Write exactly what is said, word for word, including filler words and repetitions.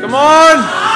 Come on!